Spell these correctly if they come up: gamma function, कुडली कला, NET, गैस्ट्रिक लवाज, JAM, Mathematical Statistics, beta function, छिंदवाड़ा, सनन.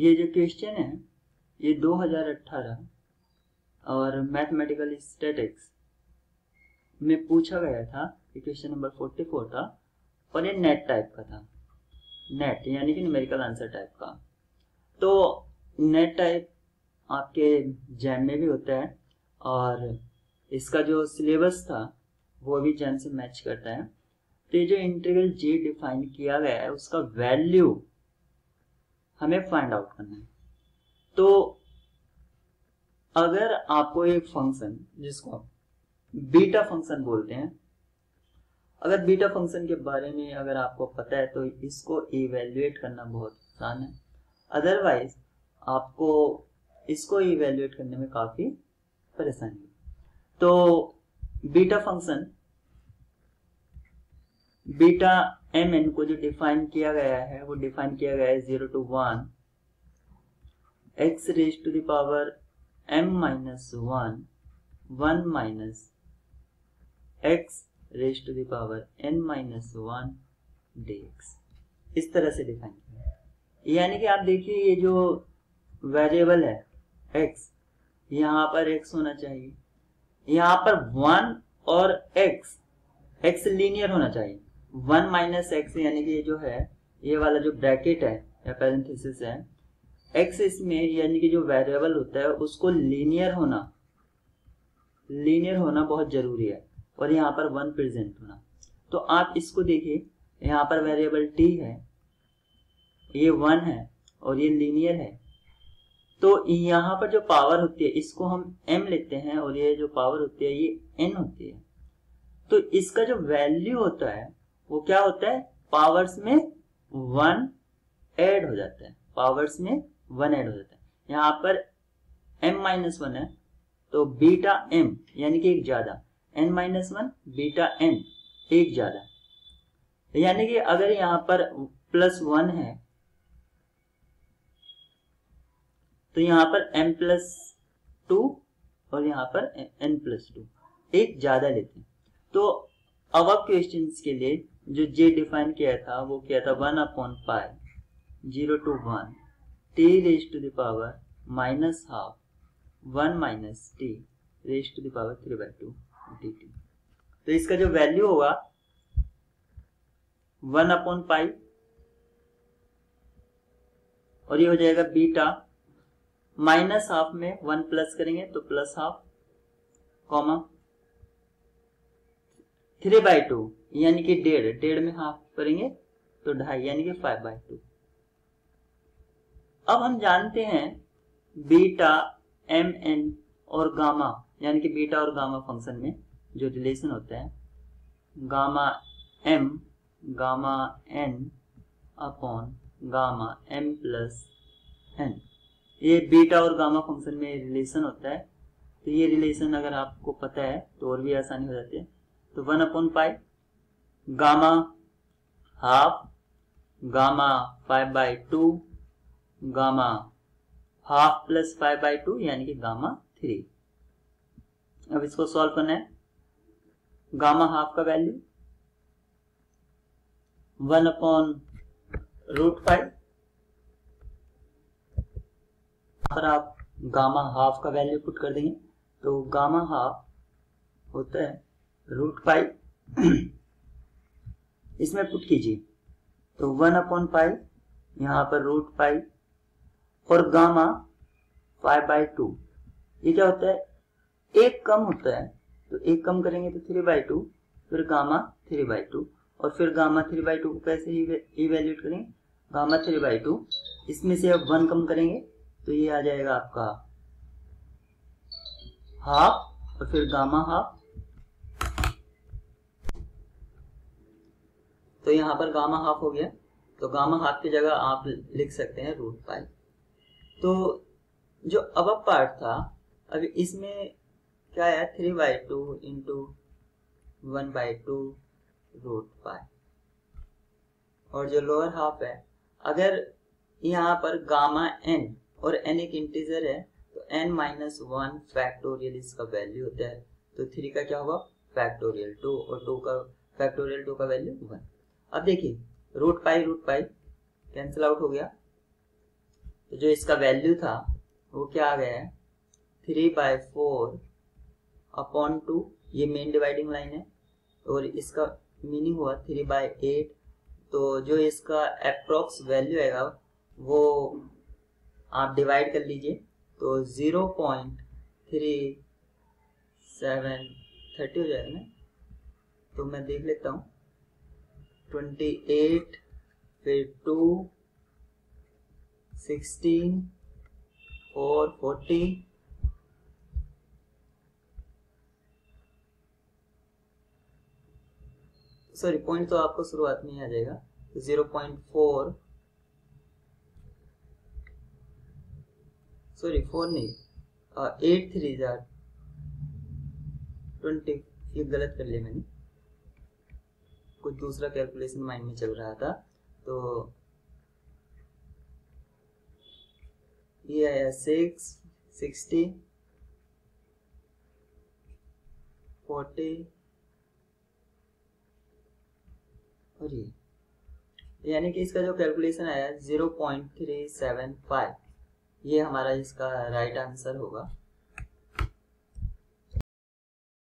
ये जो क्वेश्चन है ये 2018 और मैथमेटिकल स्टैटिक्स में पूछा गया था। ये क्वेश्चन नंबर 44 था और ये नेट टाइप का था, नेट यानी कि न्यूमेरिकल आंसर टाइप का। तो नेट टाइप आपके जैम में भी होता है और इसका जो सिलेबस था वो भी जैम से मैच करता है। तो ये जो इंटीग्रल जी डिफाइन किया गया है उसका वैल्यू हमें फाइंड आउट करना है। तो अगर आपको एक फंक्शन जिसको आप बीटा फंक्शन बोलते हैं, अगर बीटा फंक्शन के बारे में अगर आपको पता है तो इसको इवेल्युएट करना बहुत आसान है, अदरवाइज आपको इसको इवेल्युएट करने में काफी परेशानी है। तो beta function beta M N को जो डिफाइन किया गया है वो डिफाइन किया गया है 0 to 1 x raised to the power m minus 1 1 minus x raised to the power n minus 1 dx, इस तरह से डिफाइन किया है। यानी कि आप देखिए ये जो वेरिएबल है x, यहाँ पर x होना चाहिए, यहाँ पर 1 और x, x लीनियर होना चाहिए। 1 माइनस एक्स यानी कि ये जो है ये वाला जो ब्रैकेट है या पैरेंथेसिस है, एक्स इसमें यानी कि जो वेरिएबल होता है उसको लीनियर होना बहुत जरूरी है और यहाँ पर 1 प्रेजेंट होना। तो आप इसको देखिए, यहाँ पर वेरिएबल t है, ये 1 है और ये लीनियर है। तो यहाँ पर जो पावर होती है इसको हम m लेते हैं और ये जो पावर होती है ये n होती है। तो इसका जो वैल्यू होता है वो क्या होता है, पावर्स में 1 ऐड हो जाता है, पावर्स में 1 ऐड हो जाता है। यहाँ पर m-1 है तो बीटा m यानी कि एक ज्यादा, n-1 बीटा n एक ज्यादा, यानी कि अगर यहाँ पर +1 है तो यहाँ पर m+2 और यहाँ पर n+2 एक ज्यादा लेते हैं। तो अब आप क्वेश्चंस के लिए जो जे डिफाइन किया था वो किया था 1/π 0 to 1 t raise to the power -half 1 minus t raise to the power 3/2 dt। तो इसका जो वैल्यू होगा 1/π और ये हो जाएगा बीटा -half में 1 प्लस करेंगे तो +half कॉमा 3/2 यानी कि 1.5 में हाफ करेंगे तो 2.5 यानी कि 5/2। अब हम जानते हैं बीटा एम एन और गामा यानी कि बीटा और गामा फंक्शन में जो रिलेशन होता है gamma M gamma N upon gamma M plus N, ये बीटा और गामा फंक्शन में रिलेशन होता है। तो ये रिलेशन अगर आपको पता है तो और भी आसानी हो जाती है। तो 1/π gamma half gamma 5/2 gamma half plus 5/2 यानी कि गामा 3। अब इसको सॉल्व करना है। गामा हाफ का वैल्यू 1/√π, अगर आप गामा हाफ का वैल्यू पुट कर देंगे तो गामा हाफ होता है √π, इसमें पुट कीजिए तो 1/π यहाँ पर √π और गामा 5/2 ये क्या होता है, एक कम होता है तो एक कम करेंगे तो 3/2 फिर गामा 3/2 और फिर गामा 3/2 को कैसे इवेल्यूएट करेंगे, गामा 3/2 इसमें से अब 1 कम करेंगे तो ये आ जाएगा आपका हाफ और फिर गामा हाफ। तो यहाँ पर गामा हाफ हो गया तो गामा हाफ की जगह आप लिख सकते हैं √π। तो जो अब पार्ट था अब इसमें क्या है 3/2 इंटू 1/2 √π और जो लोअर हाफ है, अगर यहाँ पर गामा n और n एक इंटीजर है तो n-1 फैक्टोरियल इसका वैल्यू होता है। तो 3 का क्या होगा फैक्टोरियल 2 और 2 का फैक्टोरियल 2 का वैल्यू 1। अब देखिए √π कैंसिल आउट हो गया तो जो इसका वैल्यू था वो क्या आ गया है 3/4/2। ये मेन डिवाइडिंग लाइन है और इसका मीनिंग हुआ 3/8। तो जो इसका अप्रोक्स वैल्यू आएगा वो आप डिवाइड कर लीजिए, तो 0.3730 हो जाएगा ना। तो मैं देख लेता हूँ 28 फिर 2 16 और 40 सॉरी पॉइंट तो आपको शुरुआत में ही आ जाएगा। 0.4 सॉरी 4 नहीं 8 3 20। ये गलत कर लिया मैंने, कुछ दूसरा कैलकुलेशन माइंड में चल रहा था। तो ये आया 6 60 40 और ये यानी कि इसका जो कैलकुलेशन आया 0.375। ये हमारा इसका राइट आंसर होगा।